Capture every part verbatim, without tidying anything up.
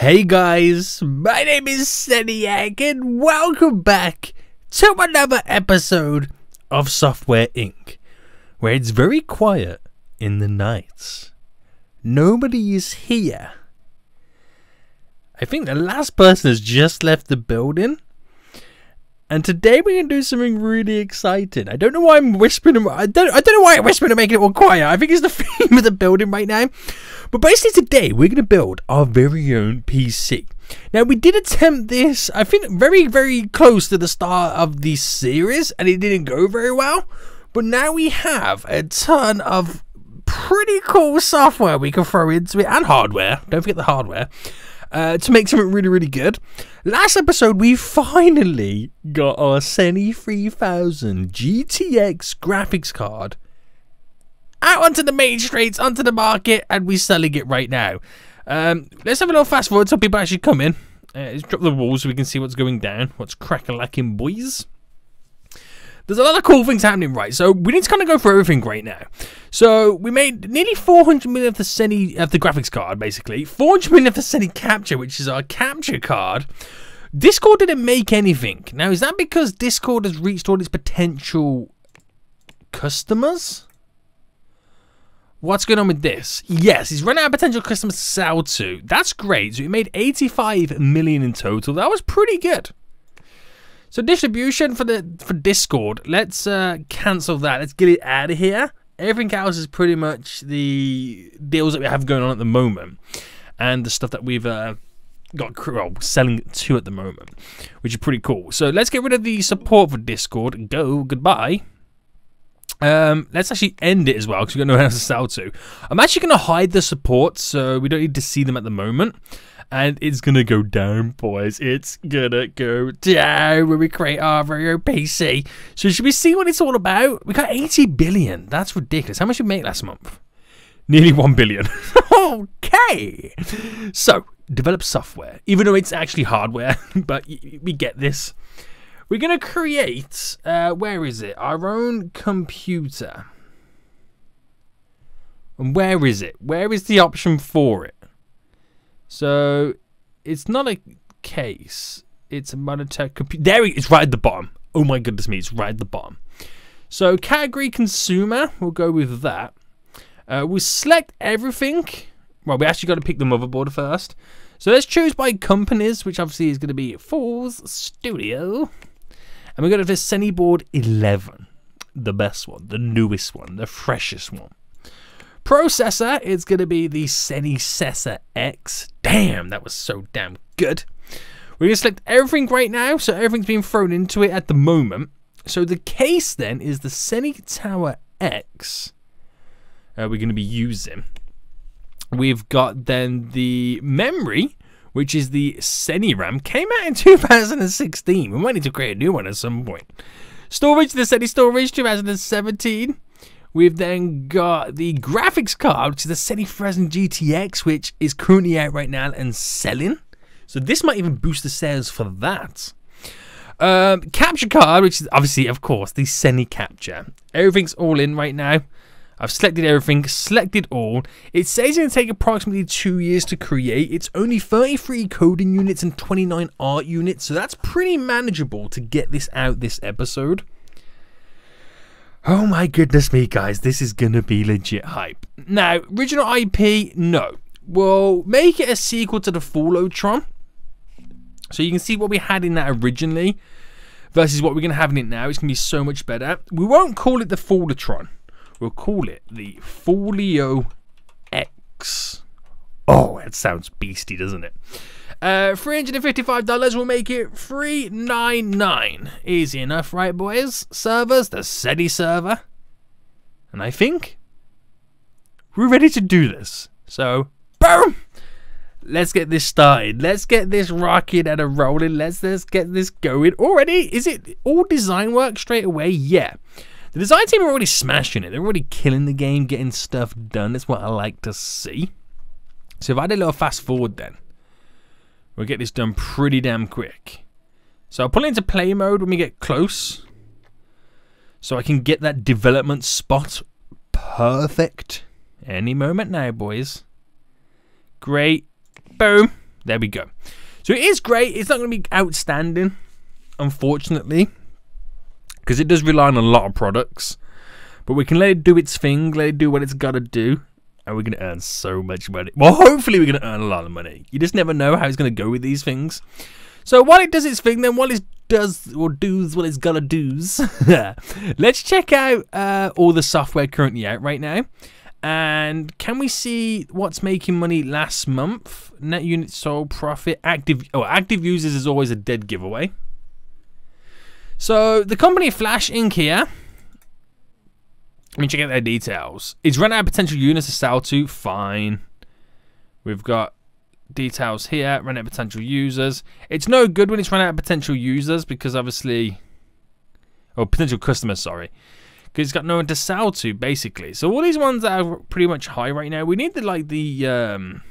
Hey guys, my name is Seniac and welcome back to another episode of Software Incorporated, where it's very quiet in the night. Nobody is here. I think the last person has just left the building. And today we're going to do something really exciting. I don't know why I'm whispering. I don't, I don't know why I'm whispering and making it all quiet. I think it's the theme of the building right now. But basically today we're going to build our very own P C. Now we did attempt this, I think, very, very close to the start of this series. And it didn't go very well. But now we have a ton of pretty cool software we can throw into it. And hardware. Don't forget the hardware. Uh, to make something really, really good. Last episode, we finally got our Seni three thousand G T X graphics card out onto the main streets, onto the market, and we're selling it right now. Um, let's have a little fast forward so people actually come in. Uh, let's drop the wall so we can see what's going down, what's crack-a-lacking, boys. There's a lot of cool things happening, right? So we need to kind of go through everything right now. So we made nearly four hundred million of the Seni of the graphics card, basically four hundred million of the Seni Capture, which is our capture card. Discord didn't make anything. Now, is that because Discord has reached all its potential customers? What's going on with this? Yes, he's run out of potential customers to sell to. That's great. So we made eighty-five million in total. That was pretty good. So distribution for the for Discord, let's uh, cancel that. Let's get it out of here. Everything else is pretty much the deals that we have going on at the moment, and the stuff that we've uh, got well, selling to at the moment, which is pretty cool. So let's get rid of the support for Discord and go goodbye. Um, let's actually end it as well because we've got no one else to sell to. I'm actually going to hide the support so we don't need to see them at the moment. And it's going to go down, boys. It's going to go down when we create our very own P C. So should we see what it's all about? We got eighty billion. That's ridiculous. How much did we make last month? Nearly one billion. Okay. So develop software, even though it's actually hardware. But we get this. We're going to create, uh, where is it? Our own computer. And where is it? Where is the option for it? So, it's not a case. It's a Monotech computer. There it is, right at the bottom. Oh my goodness me, it's right at the bottom. So, category consumer, we'll go with that. Uh, we'll select everything. Well, we actually got to pick the motherboard first. So, let's choose by companies, which obviously is going to be Falls Studio. And we're going to have the Seni Board eleven. The best one, the newest one, the freshest one. Processor is going to be the Seni Cessor X. Damn, that was so damn good. We're going to select everything right now, so everything's being thrown into it at the moment. So the case then is the Seni Tower X uh, we're going to be using. We've got then the memory, which is the Seni RAM. Came out in two thousand sixteen. We might need to create a new one at some point. Storage, the Seni Storage two thousand seventeen. We've then got the graphics card, which is the Seni Fresnel G T X, which is currently out right now and selling. So this might even boost the sales for that. Um, capture card, which is obviously, of course, the Seni Capture. Everything's all in right now. I've selected everything, selected all. It says it's going to take approximately two years to create. It's only thirty-three coding units and twenty-nine art units. So that's pretty manageable to get this out this episode. Oh my goodness me, guys, this is going to be legit hype. Now, original I P, no. We'll make it a sequel to the Fallotron. So you can see what we had in that originally versus what we're going to have in it now. It's going to be so much better. We won't call it the Fallotron. We'll call it the Fallio X. Oh, that sounds beastie, doesn't it? Uh, three hundred fifty-five dollars will make it three ninety-nine. Easy enough, right, boys? Servers, the Seni server. And I think we're ready to do this. So, boom! Let's get this started. Let's get this rocking and a rolling. Let's, let's get this going. Already, is it all design work straight away? Yeah. The design team are already smashing it. They're already killing the game, getting stuff done. That's what I like to see. So if I did a little fast forward then. We'll get this done pretty damn quick. So I'll pull it into play mode when we get close. So I can get that development spot perfect. Any moment now, boys. Great. Boom. there we go. So it is great. It's not going to be outstanding, unfortunately, because it does rely on a lot of products. But we can let it do its thing, let it do what it's got to do, and we're going to earn so much money. Well, hopefully we're going to earn a lot of money. You just never know how it's going to go with these things. So while it does its thing, then while it does or does what it's got to do's, let's check out uh, all the software currently out right now. And can we see what's making money last month? Net units sold, profit, active. Oh, active users is always a dead giveaway. So the company Flash Incorporated here, let me check out their details. It's run out of potential units to sell to. Fine. We've got details here. Run out of potential users. It's no good when it's run out of potential users because obviously, or potential customers, sorry. Because it's got no one to sell to, basically. So all these ones that are pretty much high right now, we need the, like the um,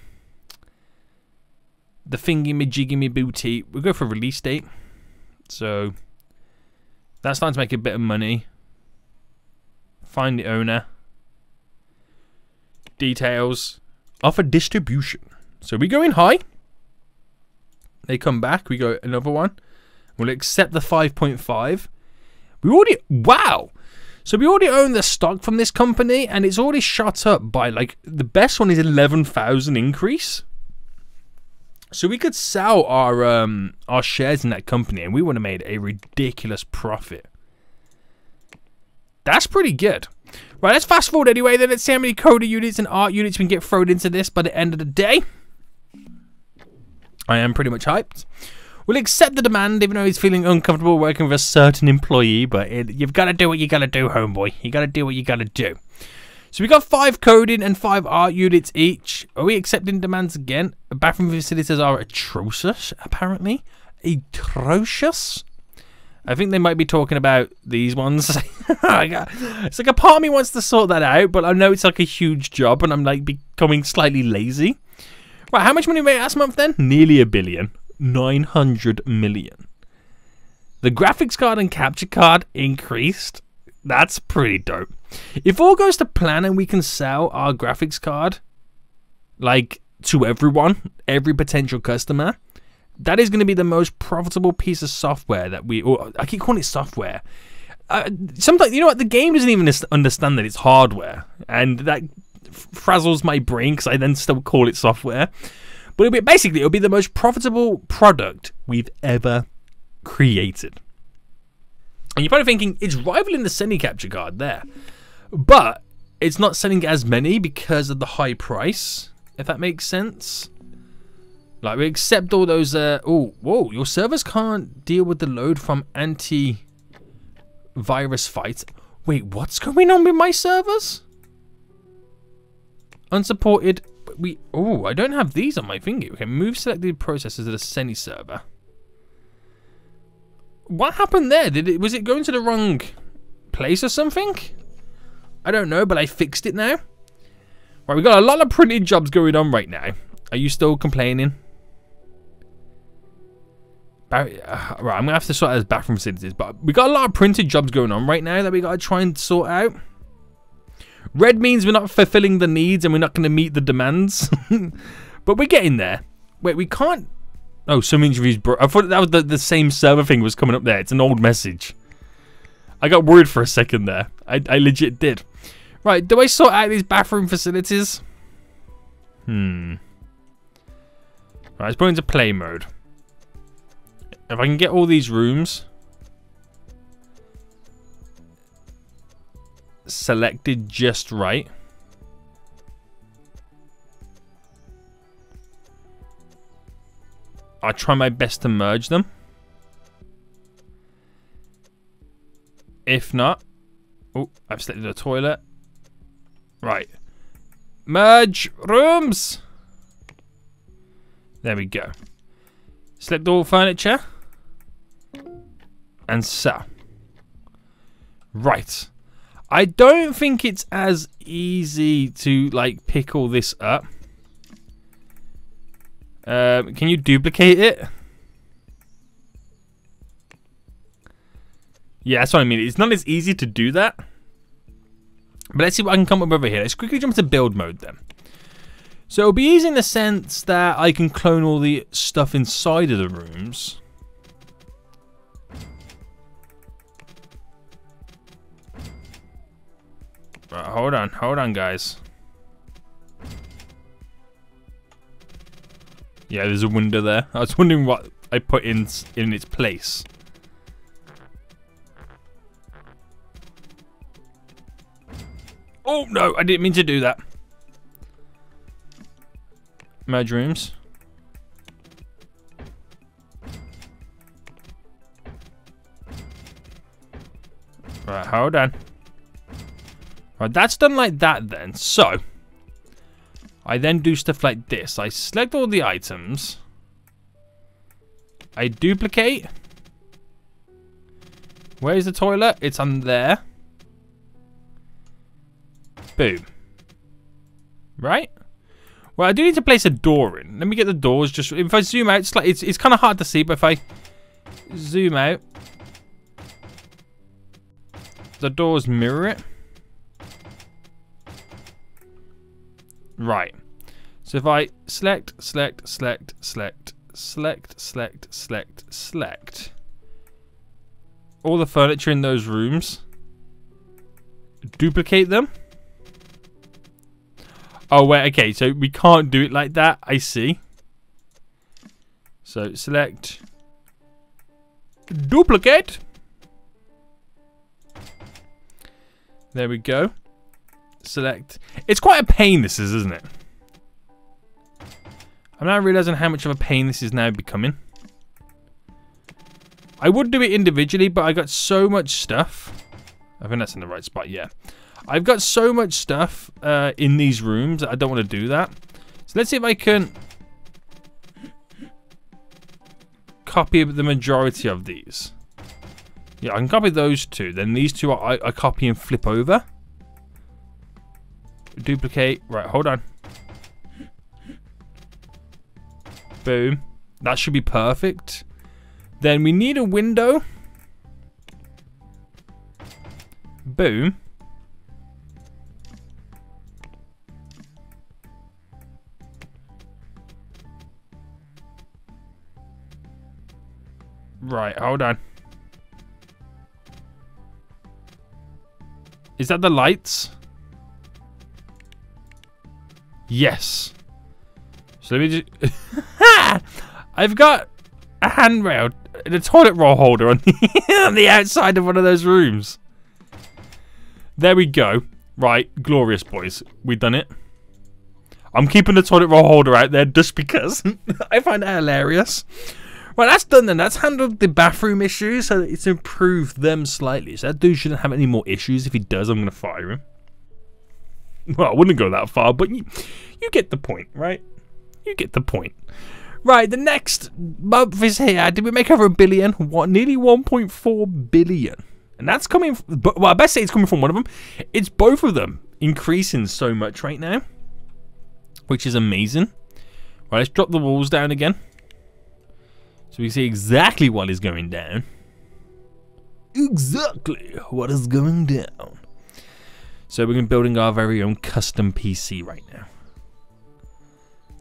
the thingy me jiggy me booty. We'll go for release date. So that's starting to make a bit of money. Find the owner. Details. Offer distribution. So we go in high. They come back. We go another one. We'll accept the five point five. We already... Wow! So we already own the stock from this company, and it's already shot up by, like, the best one is eleven thousand increase. So we could sell our um, our shares in that company, and we would have made a ridiculous profit. That's pretty good. Right, let's fast forward anyway, then. Let's see how many coder units and art units we can get thrown into this by the end of the day. I am pretty much hyped. We'll accept the demand, even though he's feeling uncomfortable working with a certain employee. But it, you've got to do what you got to do, homeboy. You got to do what you got to do. So we got five coding and five art units each. Are we accepting demands again? The bathroom facilities are atrocious, apparently. Atrocious. I think they might be talking about these ones. It's like a part of me wants to sort that out, but I know it's like a huge job, and I'm like becoming slightly lazy. Right, how much money made last month then? Nearly a billion. nine hundred million. The graphics card and capture card increased. That's pretty dope. If all goes to plan and we can sell our graphics card, like, to everyone, every potential customer, that is going to be the most profitable piece of software that we... Or I keep calling it software. Uh, sometimes, you know what? The game doesn't even understand that it's hardware. And that frazzles my brain because I then still call it software. But it'll be, basically, it'll be the most profitable product we've ever created. And you're probably thinking, it's rivaling the Sony capture card there. But it's not selling as many because of the high price, if that makes sense. Like, we accept all those... Uh, oh, whoa, your servers can't deal with the load from anti-virus fights. Wait, what's going on with my servers? Unsupported... We oh, I don't have these on my finger. Okay, move selected processors to the Sony server. What happened there? Did it was it going to the wrong place or something? I don't know, but I fixed it now. Right, we got a lot of printed jobs going on right now. Are you still complaining? Right, I'm gonna have to sort out those bathroom facilities, but we got a lot of printed jobs going on right now that we gotta try and sort out. Red means we're not fulfilling the needs and we're not going to meet the demands. But we're getting there. Wait, we can't... Oh, some interviews... Bro, I thought that was the, the same server thing was coming up there. It's an old message. I got worried for a second there. I, I legit did. Right, do I sort out these bathroom facilities? Hmm. Right, let's put into play mode. If I can get all these rooms... selected just right. I'll try my best to merge them. If not, oh, I've selected a toilet. Right. Merge rooms. There we go. Select all furniture. And so. Right. I don't think it's as easy to, like, pick all this up. Um, can you duplicate it? Yeah, that's what I mean. It's not as easy to do that. But let's see what I can come up with over here. Let's quickly jump to build mode then. So it'll be easy in the sense that I can clone all the stuff inside of the rooms. Right, hold on, hold on, guys. Yeah, there's a window there. I was wondering what I put in in its place. Oh, no, I didn't mean to do that. Merge rooms. Right, hold on. Right, that's done like that then. So, I then do stuff like this. I select all the items. I duplicate. Where's the toilet? It's on there. Boom. Right? Well, I do need to place a door in. Let me get the doors. Just if I zoom out, it's like, it's, it's kind of hard to see, but if I zoom out, the doors mirror it. Right. So if I select, select, select, select, select, select, select, select, all the furniture in those rooms, duplicate them. Oh, wait, okay, so we can't do it like that, I see. So, select. Duplicate. There we go. Select. It's quite a pain this is, isn't it? I'm now realising how much of a pain this is now becoming. I would do it individually, but I got so much stuff. I think that's in the right spot, yeah. I've got so much stuff uh, in these rooms that I don't want to do that. So let's see if I can copy the majority of these. Yeah, I can copy those two. Then these two I, I copy and flip over. Duplicate. Right, hold on. Boom. That should be perfect. Then we need a window. Boom. Right, hold on. Is that the lights? Yes. So let me just... I've got a handrail and a toilet roll holder on the, on the outside of one of those rooms. There we go. Right, glorious, boys. We've done it. I'm keeping the toilet roll holder out there just because I find that hilarious. Well, that's done then. That's handled the bathroom issues, so it's improved them slightly. So that dude shouldn't have any more issues. If he does, I'm going to fire him. Well, I wouldn't go that far, but you, you get the point, right? You get the point. Right, the next month is here. Did we make over a billion? What? Nearly one point four billion. And that's coming... Well, I best say it's coming from one of them. It's both of them increasing so much right now, which is amazing. Right, let's drop the walls down again. So we can see exactly what is going down. Exactly what is going down. So we're going to be building our very own custom P C right now.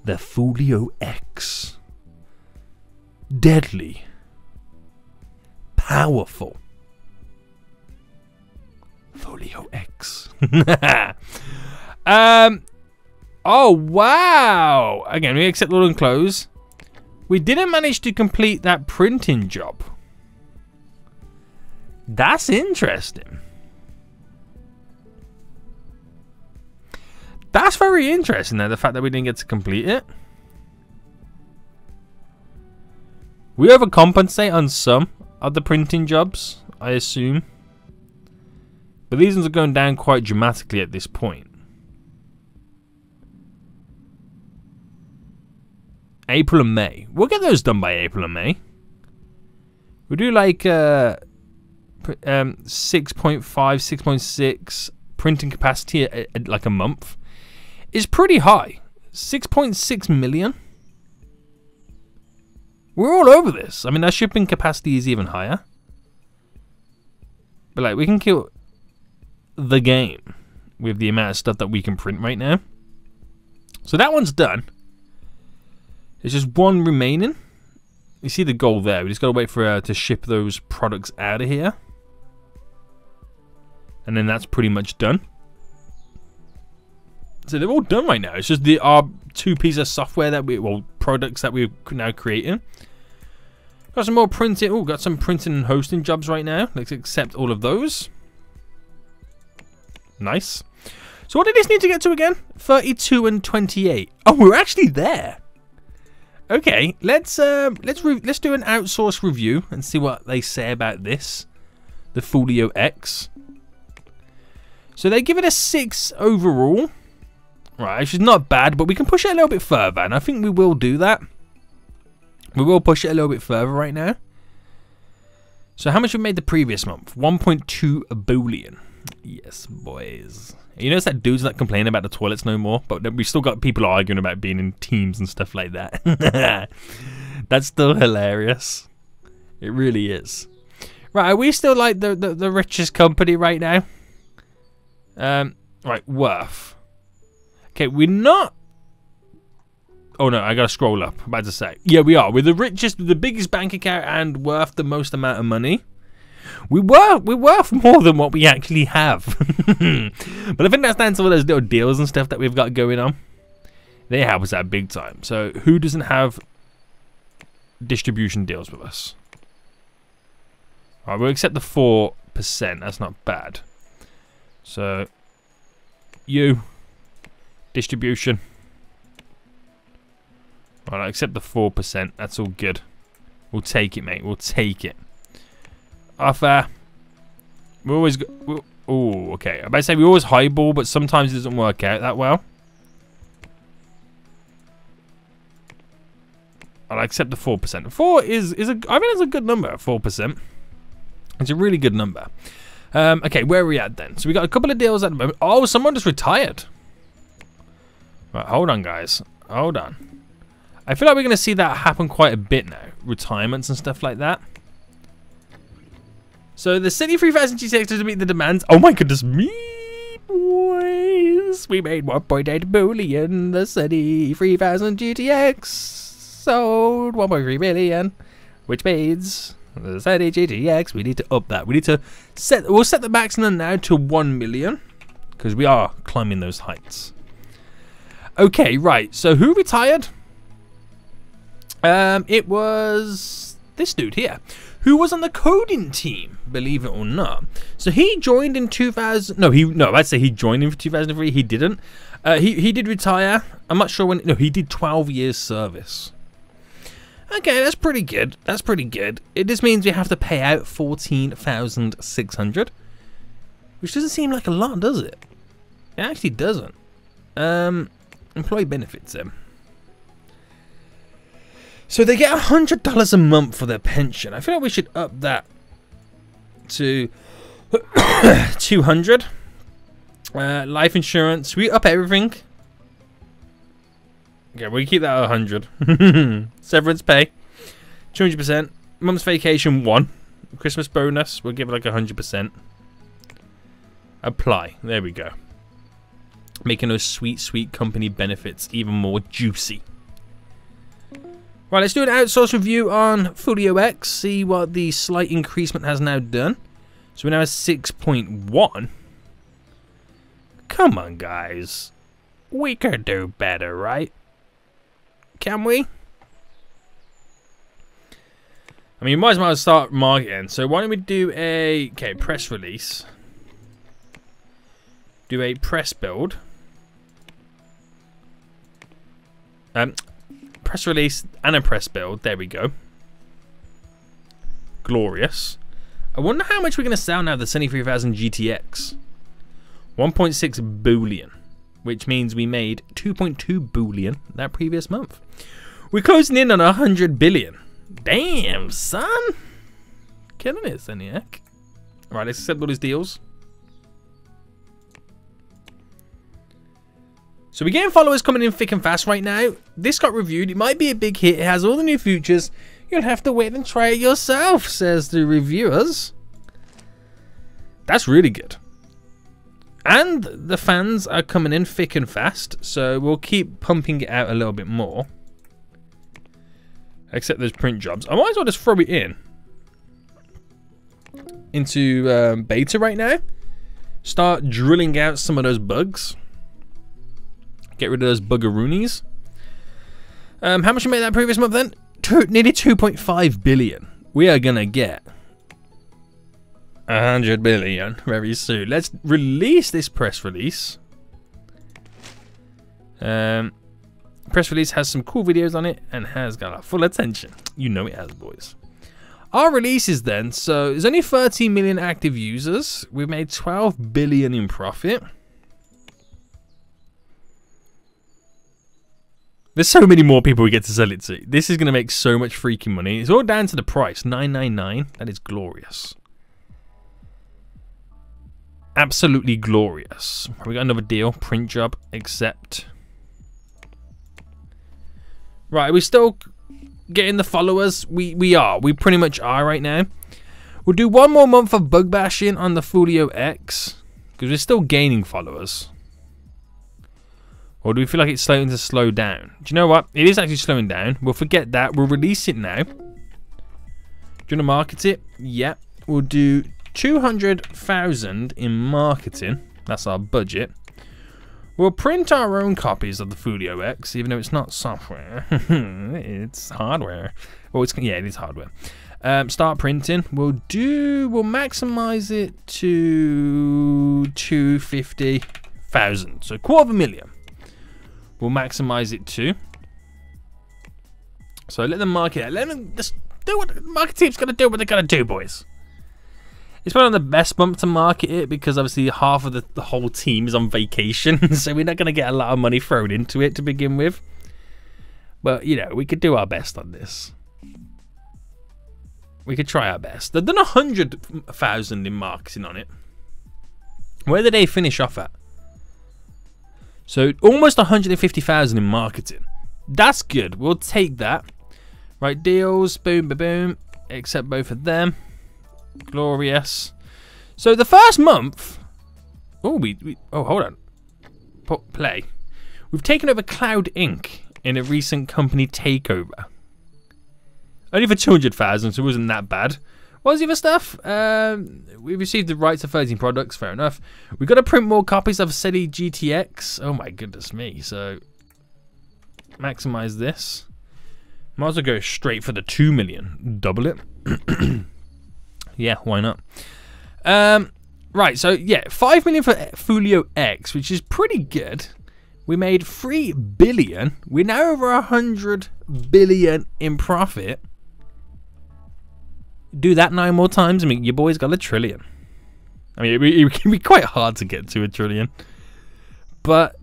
The Folio X. Deadly. Powerful. Folio X. um. Oh, wow. Again, we accept all and close. We didn't manage to complete that printing job. That's interesting. That's very interesting, though, the fact that we didn't get to complete it. We overcompensate on some of the printing jobs, I assume. But these ones are going down quite dramatically at this point. April and May. We'll get those done by April and May. We'll do like uh, um, six point five, six point six printing capacity at, at like a month. It's pretty high. six point six million. We're all over this. I mean, our shipping capacity is even higher. But like, we can kill the game with the amount of stuff that we can print right now. So that one's done. There's just one remaining. You see the goal there. We just got to wait for uh, to ship those products out of here. And then that's pretty much done. So they're all done right now. It's just the our two pieces of software that we, well, products that we're now creating. Got some more printing. Oh, got some printing and hosting jobs right now. Let's accept all of those. Nice. So what did this need to get to again? thirty-two and twenty-eight. Oh, we're actually there. Okay, let's um, let's re let's do an outsource review and see what they say about this, the Folio X. So they give it a six overall, right? Which is not bad, but we can push it a little bit further, and I think we will do that. We will push it a little bit further right now. So how much we made the previous month? one point two billion. Yes, boys. You notice that dudes that complain about the toilets no more, but we still got people arguing about being in teams and stuff like that. That's still hilarious. It really is. Right, are we still like the the, the richest company right now? Um, right, worth. Okay, we're not. Oh no, I gotta scroll up. I'm about to say, yeah, we are. We're the richest, the biggest bank account, and worth the most amount of money. We were, we're worth more than what we actually have. But I think that's down to all those little deals and stuff that we've got going on. They help us out big time. So who doesn't have distribution deals with us? Alright, we'll accept the four percent. That's not bad. So, you, distribution. Alright, I accept the four percent. That's all good. We'll take it, mate. We'll take it. Offer. We always go. We, oh, okay. I about to say we always highball, but sometimes it doesn't work out that well. I'll accept the four percent. Four is is a. I mean, it's a good number. Four percent. It's a really good number. Um, okay, where are we at then? So we got a couple of deals at the moment. Oh, someone just retired. Right, hold on, guys. Hold on. I feel like we're gonna see that happen quite a bit now. Retirements and stuff like that. So the seventy-three thousand G T X to meet the demands. Oh my goodness me, boys. We made one point eight billion. The seventy-three thousand G T X sold one point three billion. Which means the seventy G T X, we need to up that. We need to set, we'll set the maximum now to one million. Because we are climbing those heights. Okay, right. So who retired? Um, it was this dude here, who was on the coding team, believe it or not. So he joined in two thousand. No, he no. I'd say he joined in two thousand three. He didn't. Uh, he he did retire. I'm not sure when. No, he did twelve years service. Okay, that's pretty good. That's pretty good. It just means we have to pay out fourteen thousand six hundred, which doesn't seem like a lot, does it? It actually doesn't. Um, employee benefits him. So they get one hundred dollars a month for their pension. I feel like we should up that to two hundred. Uh, life insurance. We up everything. Okay, we keep that at one hundred. Severance pay. two hundred percent. Mum's vacation, one. Christmas bonus. We'll give it like one hundred percent. Apply. There we go. Making those sweet, sweet company benefits even more juicy. Right, let's do an outsource review on Folio X, see what the slight increasement has now done. So we're now at six point one. Come on, guys. We could do better, right? Can we? I mean, you might as well start marketing. So why don't we do a... Okay, press release. Do a press build. Um... Press release and a press build. There we go. Glorious. I wonder how much we're going to sell now of the seventy-three thousand G T X. one point six billion. Which means we made two point two billion that previous month. We're closing in on one hundred billion. Damn, son. Killing it, Zeniac. Alright, let's accept all these deals. So we're getting followers coming in thick and fast right now. This got reviewed. It might be a big hit. It has all the new features. You'll have to wait and try it yourself, says the reviewers. That's really good. And the fans are coming in thick and fast, so we'll keep pumping it out a little bit more. Except those print jobs. I might as well just throw it in. Into um, beta right now. Start drilling out some of those bugs. Get rid of those buggeroonies. Um, how much we made that previous month then? Two, nearly two point five billion. We are going to get one hundred billion very soon. Let's release this press release. Um, press release has some cool videos on it and has got our full attention. You know it has, boys. Our releases then. So there's only thirteen million active users. We've made twelve billion in profit. There's so many more people we get to sell it to. This is going to make so much freaking money. It's all down to the price. nine ninety-nine. That is glorious. Absolutely glorious. We got another deal. Print job. Accept. Right. Are we still getting the followers? We, we are. We pretty much are right now. We'll do one more month of bug bashing on the Fulio X. Because we're still gaining followers. Or do we feel like it's starting to slow down? Do you know what? It is actually slowing down. We'll forget that. We'll release it now. Do you want to market it? Yeah. We'll do two hundred thousand in marketing. That's our budget. We'll print our own copies of the Fulio X, even though it's not software. It's hardware. Well, it's, yeah, it is hardware. Um, start printing. We'll do... We'll maximize it to two hundred fifty thousand. So, quarter of a million. We'll maximize it too. So let them market it. Let them just do what the market team's gonna do what they're gonna do, boys. It's probably not the best month to market it because obviously half of the, the whole team is on vacation, so we're not gonna get a lot of money thrown into it to begin with. But you know, we could do our best on this. We could try our best. They've done a hundred thousand in marketing on it. Where did they finish off at? So almost one hundred fifty thousand in marketing. That's good. We'll take that. Right, deals. Boom, boom, boom. Accept both of them. Glorious. So the first month. Oh, we. we oh, hold on. Put play. We've taken over Cloud Incorporated in a recent company takeover. Only for two hundred thousand, so it wasn't that bad. What was the other stuff? Um, we received the rights of thirteen products. Fair enough. We've got to print more copies of SETI G T X. Oh my goodness me. So, maximize this. Might as well go straight for the two million. Double it. Yeah, why not? Um, right, so yeah. five million for Fulio X, which is pretty good. We made three billion. We're now over one hundred billion in profit. Do that nine more times. I mean, your boy's got a trillion. I mean, it, it can be quite hard to get to a trillion. But,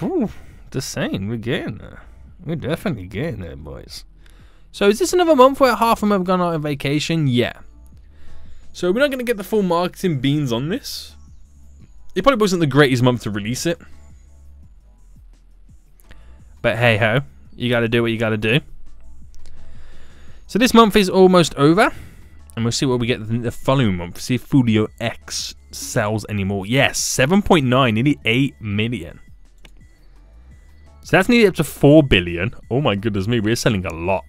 whew, just saying, we're getting there. We're definitely getting there, boys. So, is this another month where half of them have gone out on vacation? Yeah. So, we're not going to get the full marketing beans on this. It probably wasn't the greatest month to release it. But, hey-ho. You got to do what you got to do. So, this month is almost over. And we'll see what we get the following month. See if Fulio X sells anymore. Yes, seven point nine, nearly eight million. So that's nearly up to four billion. Oh my goodness me, we're selling a lot.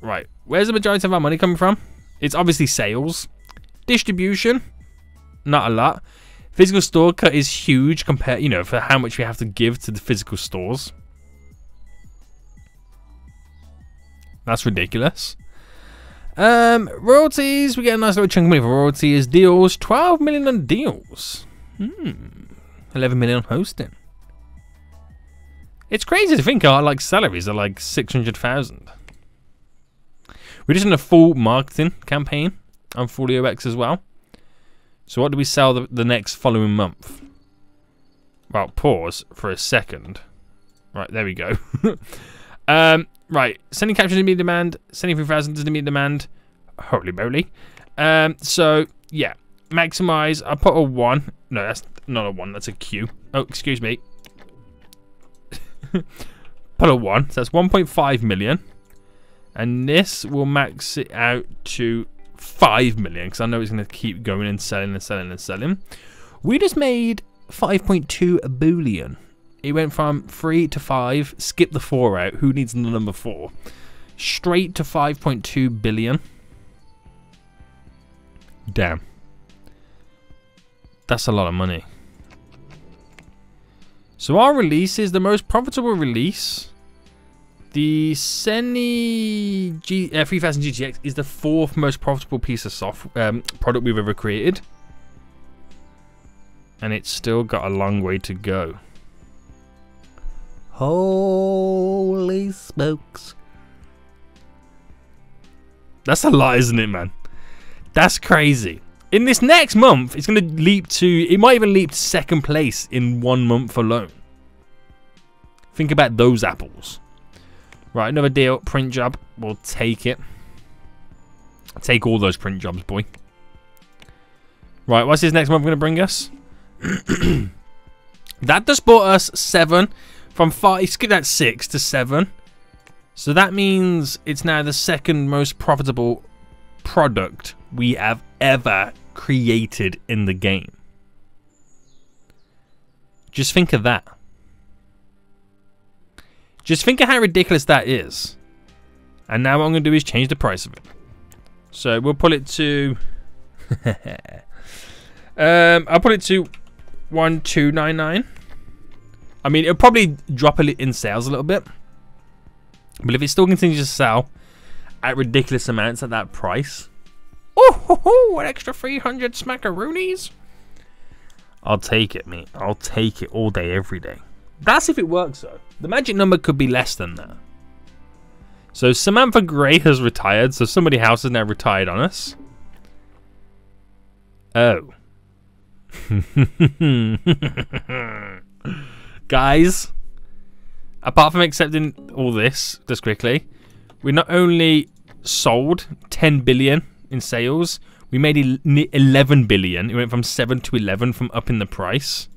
Right, where's the majority of our money coming from? It's obviously sales. Distribution, not a lot. Physical store cut is huge compared, you know, for how much we have to give to the physical stores. That's ridiculous. Um, royalties, we get a nice little chunk of money for royalties. Deals, twelve million on deals. Hmm. eleven million on hosting. It's crazy to think our like salaries are like six hundred thousand. We're just in a full marketing campaign on Fulio X as well. So what do we sell the, the next following month? Well, pause for a second. Right, there we go. um, Right, sending captions doesn't meet demand. Sending three thousand doesn't meet demand. Holy moly. Um, so, yeah. Maximize. I'll put a one. No, that's not a one. That's a Q. Oh, excuse me. Put a one. So that's one point five million. And this will max it out to five million, because I know it's going to keep going and selling and selling and selling. We just made five point two billion. It went from three to five, skip the four out, who needs the number four? Straight to five point two billion. Damn. That's a lot of money. So our release is the most profitable release. The Sony G, uh, three thousand G T X is the fourth most profitable piece of soft um, product we've ever created. And it's still got a long way to go. Holy smokes. That's a lot, isn't it, man? That's crazy. In this next month, it's going to leap to... It might even leap to second place in one month alone. Think about those apples. Right, another deal. Print job. We'll take it. Take all those print jobs, boy. Right, what's this next month going to bring us? That just brought us seven. From five... Skip that six to seven. So that means it's now the second most profitable product we have ever created in the game. Just think of that. Just think of how ridiculous that is. And now what I'm going to do is change the price of it. So we'll put it to... um, I'll put it to one two nine nine. I mean, it'll probably drop a in sales a little bit. But if it still continues to sell at ridiculous amounts at that price... Oh, ho, ho, an extra three hundred smackaroonies. I'll take it, mate. I'll take it all day, every day. That's if it works, though. The magic number could be less than that. So Samantha Gray has retired, so somebody else has now retired on us. Oh. Guys, apart from accepting all this, just quickly, we not only sold ten billion in sales, we made eleven billion. It went from seven to eleven from up in the price.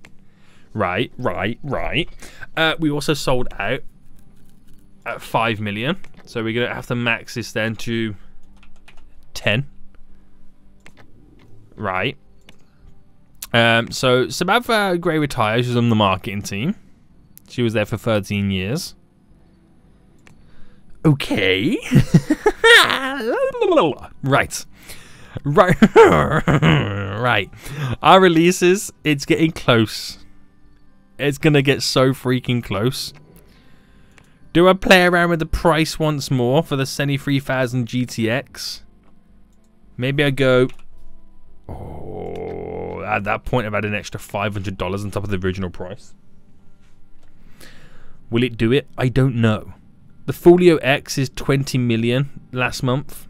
Right, right, right. Uh, we also sold out at five million. So we're going to have to max this then to ten. Right. Um, so Samantha Gray retired. She was on the marketing team. She was there for thirteen years. Okay. Right. Right. Right. Our releases, it's getting close. It's going to get so freaking close. Do I play around with the price once more for the Sony three thousand G T X? Maybe I go... Oh, at that point, I've had an extra five hundred dollars on top of the original price. Will it do it? I don't know. The Folio X is twenty million last month.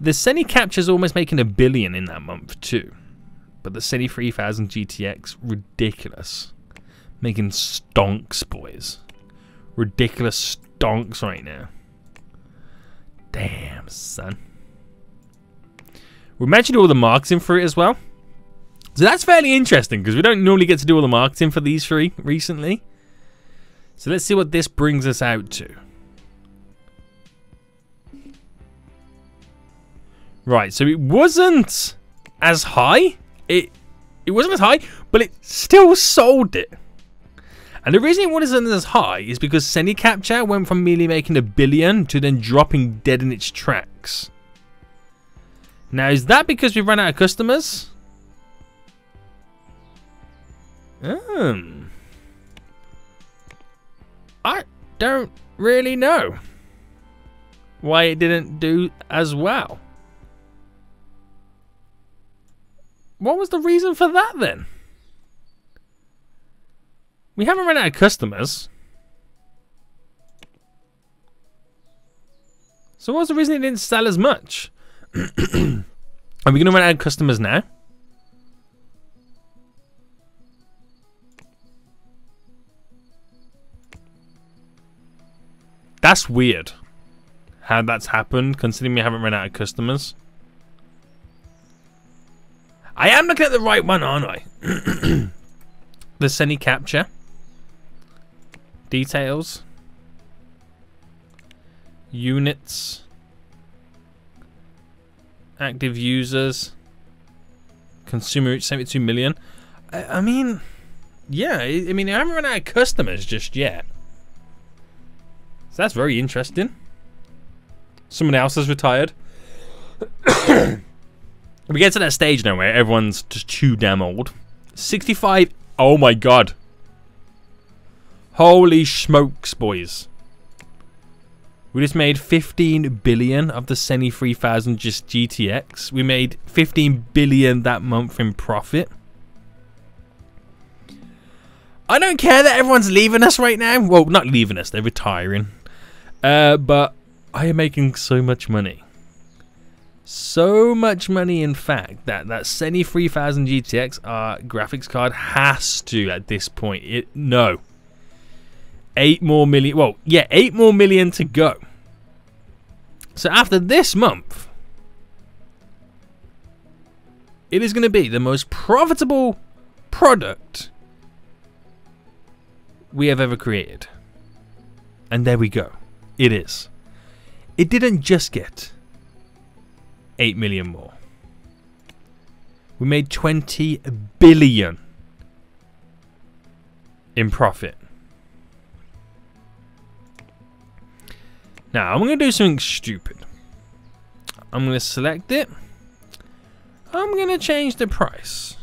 The Sony Capture is almost making a billion in that month too. But the Sony three thousand G T X, ridiculous. Making stonks, boys. Ridiculous stonks right now. Damn, son. We mentioned all the marketing for it as well. So that's fairly interesting because we don't normally get to do all the marketing for these three recently. So let's see what this brings us out to. Right, so it wasn't as high. It it wasn't as high, but it still sold it. And the reason it wasn't as high is because Sony Capture went from merely making a billion to then dropping dead in its tracks. Now, is that because we've run out of customers? Um, I don't really know why it didn't do as well. What was the reason for that then? We haven't run out of customers. So what was the reason it didn't sell as much? Are we going to run out of customers now? That's weird how that's happened, considering we haven't run out of customers. I am looking at the right one, aren't I? The Sony Capture. Details. Units. active users, consumer reach seventy-two million. I, I mean, yeah, I, I mean, I haven't run out of customers just yet. So that's very interesting. Someone else has retired. We get to that stage now where everyone's just too damn old. sixty-five. Oh my god. Holy smokes, boys. We just made fifteen billion of the Seni three thousand just G T X. We made fifteen billion that month in profit. I don't care that everyone's leaving us right now. Well, not leaving us, they're retiring. Uh, but I am making so much money. So much money, in fact, that that Seni three thousand G T X uh, graphics card has to, at this point, it no. Eight more million. Well, yeah, eight more million to go. So after this month, it is going to be the most profitable product we have ever created. And there we go. It is. It didn't just get eight million more. We made twenty billion in profit. Now, I'm going to do something stupid. I'm going to select it. I'm going to change the price.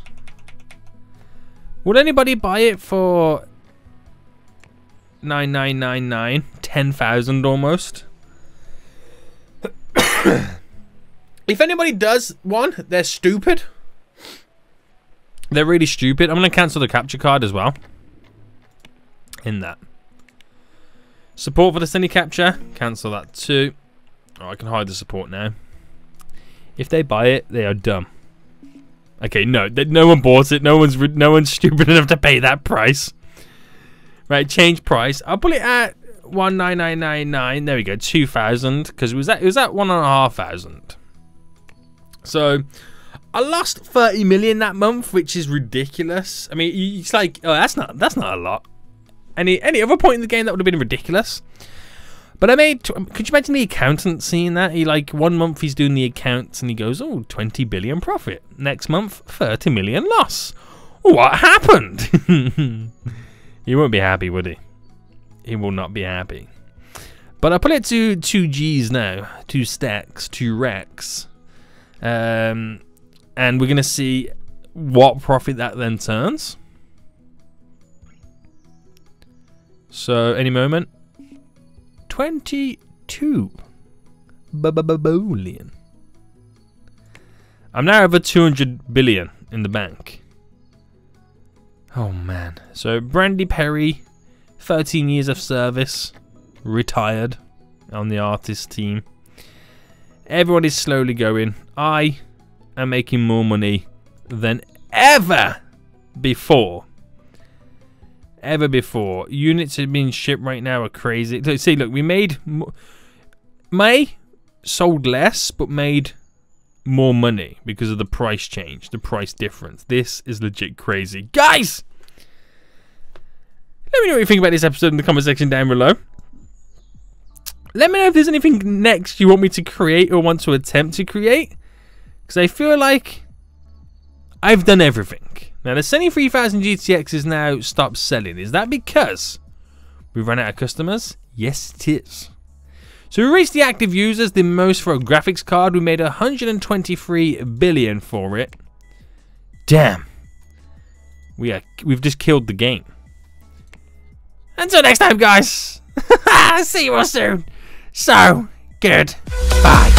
Would anybody buy it for nine nine nine nine? ten thousand almost. If anybody does one, they're stupid. They're really stupid. I'm going to cancel the capture card as well. In that. Support for the Seni capture, cancel that too. Oh, I can hide the support now. If they buy it, they are dumb. Okay, no, they, no one bought it. No one's no one's stupid enough to pay that price. Right, change price. I'll put it at one nine nine nine nine. There we go, two thousand. Because it was at it was at one and a half thousand. So I lost thirty million that month, which is ridiculous. I mean, it's like, oh, that's not that's not a lot. Any any other point in the game that would have been ridiculous, but I made. Could you imagine the accountant seeing that? He like one month he's doing the accounts and he goes, "Oh, twenty billion profit." Next month, thirty million loss. What happened? He won't be happy, would he? He will not be happy. But I put it to two G's now, two stacks, two racks, um, and we're gonna see what profit that then turns. So, any moment. twenty-two billion. I'm now over two hundred billion in the bank. Oh, man. So, Brandy Perry, thirteen years of service, retired on the artist team. Everyone is slowly going. I am making more money than ever before. Ever before. Units have been shipped right now are crazy. So, see, look, we made mo May sold less, but made more money because of the price change, the price difference. This is legit crazy, guys. Let me know what you think about this episode in the comment section down below. Let me know if there's anything next you want me to create or want to attempt to create, because I feel like I've done everything. Now, the Seni three thousand G T X is now stopped selling. Is that because we ran out of customers? Yes, it is. So we reached the active users, the most for a graphics card. We made one hundred twenty-three billion for it. Damn. We are, we've just killed the game. Until next time, guys. See you all soon. So, good. Bye.